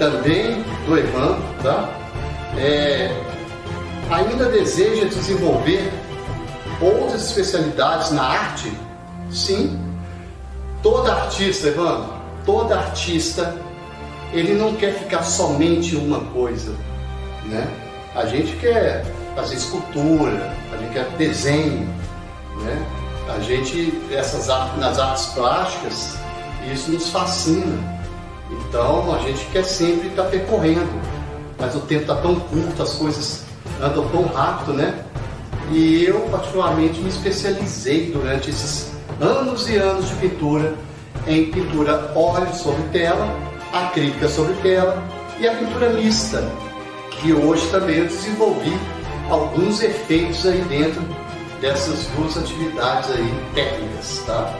também do EMAN, tá? Ainda deseja desenvolver outras especialidades na arte? Sim. Toda artista, Evandro, toda artista, ele não quer ficar somente uma coisa, né? A gente quer fazer escultura, a gente quer desenho, né? A gente, nas artes plásticas, isso nos fascina. Então, a gente quer sempre estar percorrendo, mas o tempo está tão curto, as coisas andam tão rápido, né? E eu, particularmente, me especializei durante esses anos e anos de pintura em pintura óleo sobre tela, acrílica sobre tela e a pintura mista, que hoje também eu desenvolvi alguns efeitos aí dentro dessas duas atividades aí técnicas, tá?